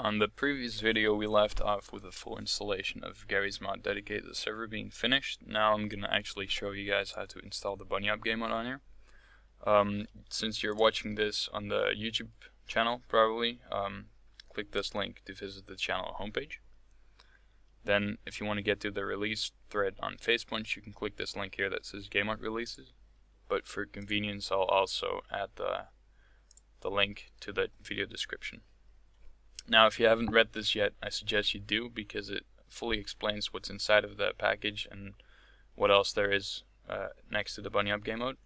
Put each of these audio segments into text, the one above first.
On the previous video, we left off with the full installation of Garry's Mod dedicated server being finished. Now I'm going to actually show you guys how to install the bunyop game on here. Since you're watching this on the YouTube channel, probably, click this link to visit the channel homepage. Then, if you want to get to the release thread on Facepunch, you can click this link here that says Game Out Releases. But for convenience, I'll also add the link to the video description. Now, if you haven't read this yet, I suggest you do, because it fully explains what's inside of the package and what else there is next to the bunyop game mode.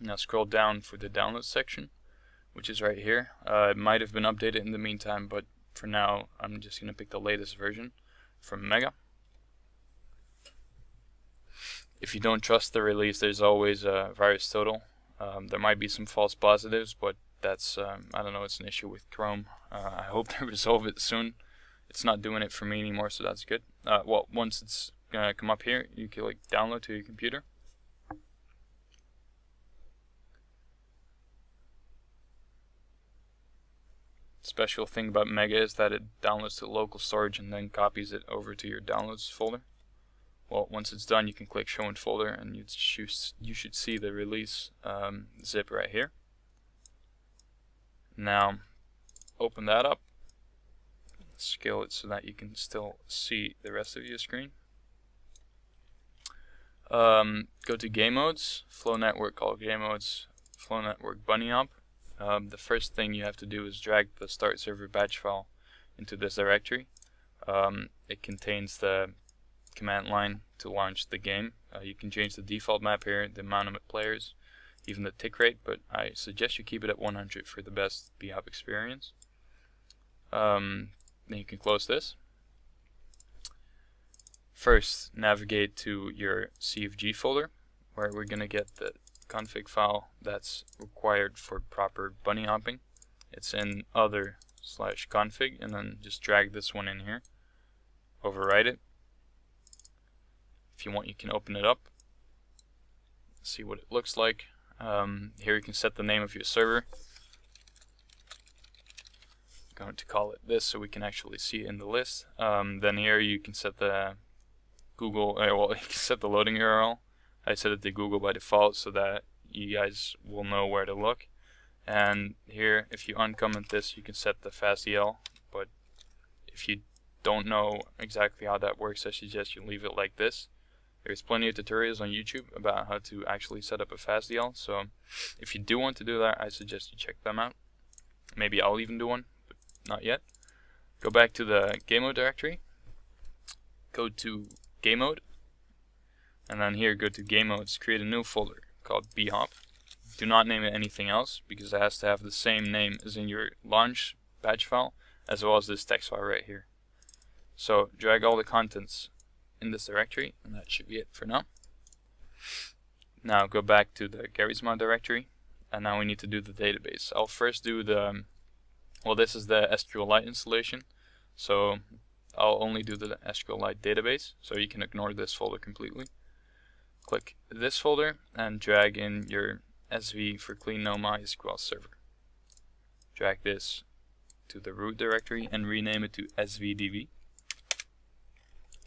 Now scroll down for the download section, which is right here. It might have been updated in the meantime, but for now I'm just going to pick the latest version from Mega. If you don't trust the release, there's always VirusTotal. There might be some false positives, but that's, I don't know, it's an issue with Chrome. I hope they resolve it soon. It's not doing it for me anymore, so that's good. Well, once it's going to come up here, you can click download to your computer. Special thing about Mega is that it downloads to local storage and then copies it over to your downloads folder. Well, once it's done, you can click show in folder, and you should see the release zip right here. Now open that up, scale it so that you can still see the rest of your screen. Go to game modes, Flow Network, all game modes, Flow Network bunyop. The first thing you have to do is drag the start server batch file into this directory. It contains the command line to launch the game. You can change the default map here, the amount of players, even the tick rate, but I suggest you keep it at 100 for the best BHOP experience. Then you can close this. First, navigate to your CFG folder, where we're going to get the config file that's required for proper bunny hopping. It's in other/config, and then just drag this one in here, overwrite it. If you want, you can open it up, see what it looks like. Here you can set the name of your server. I'm going to call it this so we can actually see it in the list. Then here you can set the Google, well, you can set the loading URL. I set it to Google by default so that you guys will know where to look. And here, if you uncomment this, you can set the FastDL, but if you don't know exactly how that works, I suggest you leave it like this. There's plenty of tutorials on YouTube about how to actually set up a FastDL, so if you do want to do that, I suggest you check them out. Maybe I'll even do one, but not yet. Go back to the game mode directory, go to game mode, and then here go to game modes, create a new folder called BHOP. Do not name it anything else, because it has to have the same name as in your launch batch file, as well as this text file right here. So drag all the contents in this directory, and that should be it for now. Now go back to the Garry's Mod directory, and now we need to do the database. I'll first do the, well, this is the SQLite installation, so I'll only do the SQLite database, so you can ignore this folder completely. Click this folder and drag in your SV for clean no MySQL server. Drag this to the root directory and rename it to SVDB,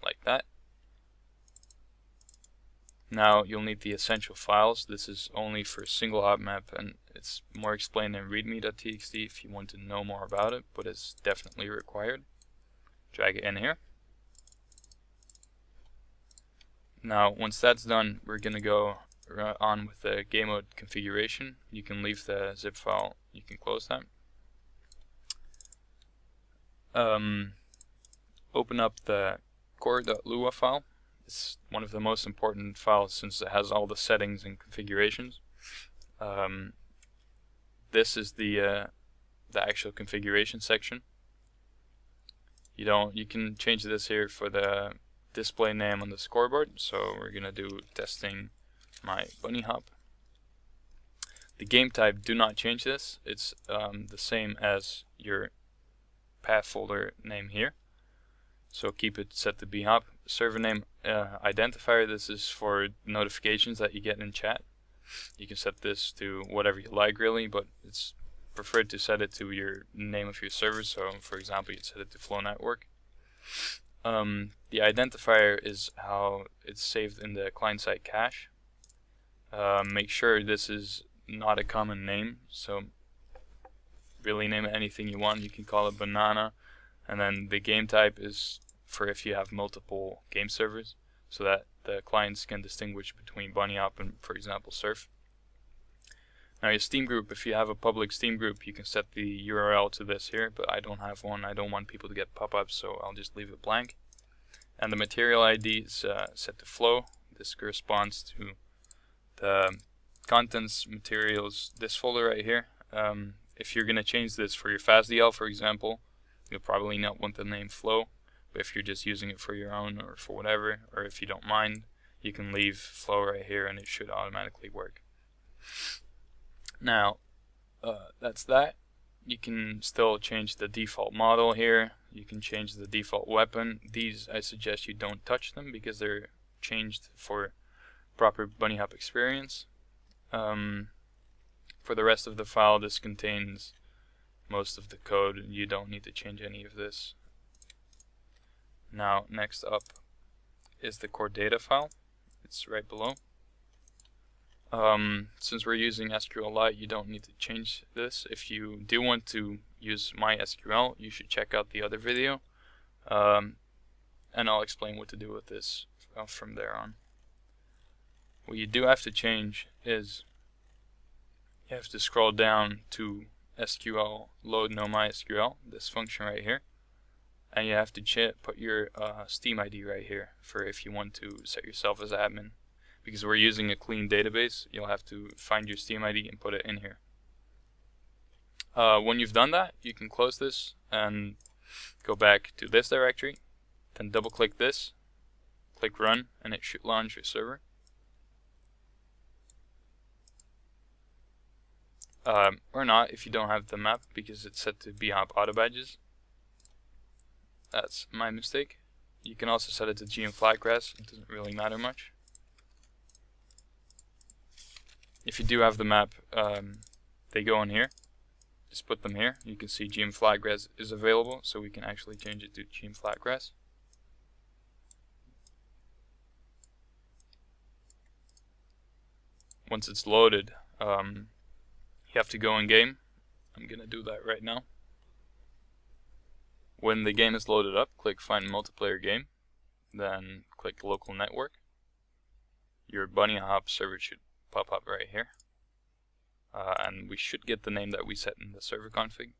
like that. Now you'll need the essential files. This is only for single hop map, and it's more explained in readme.txt if you want to know more about it, but it's definitely required. Drag it in here. Now, once that's done, we're going to go on with the game mode configuration. You can leave the zip file, you can close that. Open up the core.lua file. It's one of the most important files since it has all the settings and configurations. This is the actual configuration section. You can change this here for the display name on the scoreboard, so we're gonna do testing my bunny hop. The game type, do not change this. It's the same as your path folder name here, so keep it set to BHOP. Server name identifier, this is for notifications that you get in chat. You can set this to whatever you like really, but it's prefer to set it to your name of your server. So for example, you'd set it to Flow Network. The identifier is how it's saved in the client-side cache. Make sure this is not a common name, so really name it anything you want. You can call it banana, and then the game type is for if you have multiple game servers, so that the clients can distinguish between bunyop and, for example, surf. Now your Steam group, if you have a public Steam group, you can set the URL to this here, but I don't have one. I don't want people to get pop-ups, so I'll just leave it blank. And the material ID is set to flow. This corresponds to the contents materials, this folder right here. If you're going to change this for your FastDL, for example, you'll probably not want the name flow, but if you're just using it for your own or for whatever, or if you don't mind, you can leave flow right here and it should automatically work. Now, that's that. You can still change the default model here. You can change the default weapon. These, I suggest you don't touch them because they're changed for proper bunyop experience. For the rest of the file, this contains most of the code. You don't need to change any of this. Now, next up is the core data file. It's right below. Since we're using SQLite, you don't need to change this. If you do want to use MySQL, you should check out the other video, and I'll explain what to do with this from there on. What you do have to change is you have to scroll down to SQL load no MySQL, this function right here, and you have to put your Steam ID right here for if you want to set yourself as admin. Because we're using a clean database, you'll have to find your Steam ID and put it in here. When you've done that, you can close this and go back to this directory, then double click this, click run, and it should launch your server. Or not if you don't have the map, because it's set to BHOP Auto Badges. That's my mistake. You can also set it to GM Flatgrass, it doesn't really matter much. If you do have the map, they go in here. Just put them here. You can see GM Flatgrass is available, so we can actually change it to GM Flatgrass. Once it's loaded, you have to go in game. I'm gonna do that right now. When the game is loaded up, click Find Multiplayer Game, then click Local Network. Your bunyop server should pop up right here, and we should get the name that we set in the server config.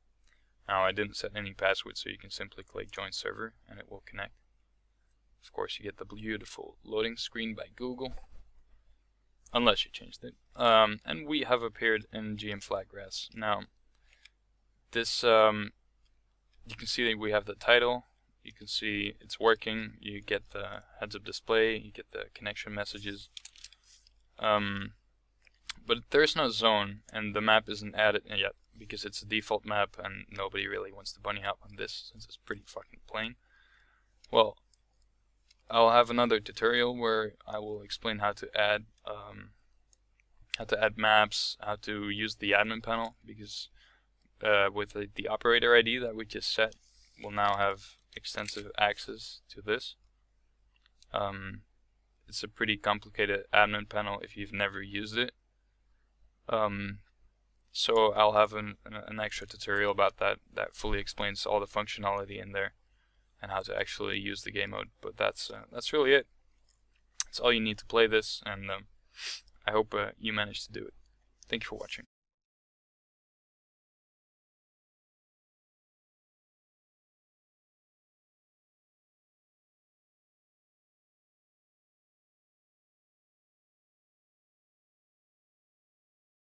Now I didn't set any password, so you can simply click join server and it will connect. Of course you get the beautiful loading screen by Google, unless you changed it. And we have appeared in GM Flatgrass. Now this, you can see that we have the title, you can see it's working, you get the heads up display, you get the connection messages. But there's no zone, and the map isn't added yet because it's a default map and nobody really wants to bunny hop on this since it's pretty fucking plain. Well, I'll have another tutorial where I will explain how to add maps, how to use the admin panel, because with the operator ID that we just set, we'll now have extensive access to this. It's a pretty complicated admin panel if you've never used it. So I'll have an extra tutorial about that that fully explains all the functionality in there and how to actually use the game mode. But that's really it. That's all you need to play this, and I hope you managed to do it. Thank you for watching.